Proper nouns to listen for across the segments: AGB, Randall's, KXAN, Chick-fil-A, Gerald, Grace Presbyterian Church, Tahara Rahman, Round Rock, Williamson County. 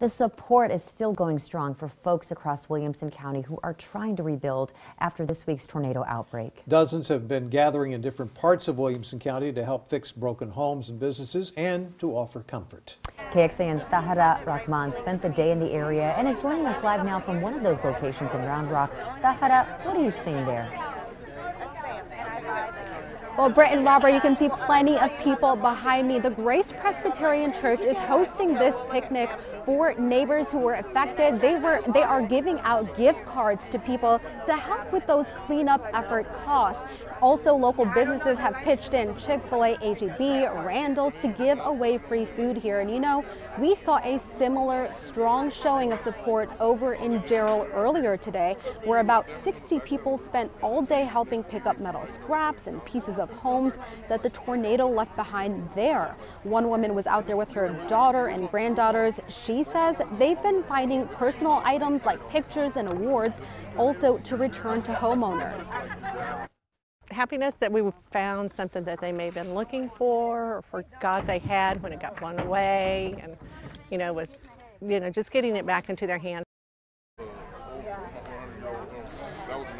The support is still going strong for folks across Williamson County who are trying to rebuild after this week's tornado outbreak. Dozens have been gathering in different parts of Williamson County to help fix broken homes and businesses and to offer comfort. KXAN's Tahara Rahman spent the day in the area and is joining us live now from one of those locations in Round Rock. Tahara, what are you seeing there? Well, Britt and Robert, you can see plenty of people behind me. The Grace Presbyterian Church is hosting this picnic for neighbors who were affected. They are giving out gift cards to people to help with those cleanup effort costs. Also, local businesses have pitched in: Chick-fil-A, AGB, Randall's, to give away free food here. And you know, we saw a similar strong showing of support over in Gerald earlier today, where about 60 people spent all day helping pick up metal scraps and pieces of homes that the tornado left behind there. One woman was out there with her daughter and granddaughters. She says they've been finding personal items like pictures and awards, also to return to homeowners. Happiness that we found something that they may have been looking for or forgot they had when it got blown away, and just getting it back into their hands.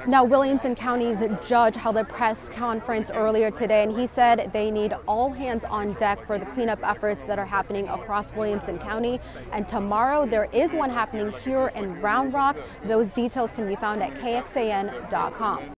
Now, Williamson County's judge held a press conference earlier today, and he said they need all hands on deck for the cleanup efforts that are happening across Williamson County. And tomorrow there is one happening here in Round Rock. Those details can be found at KXAN.com.